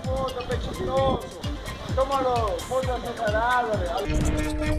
¡Puta, pechistoso! ¡Tómalo! ¡Puta, separado!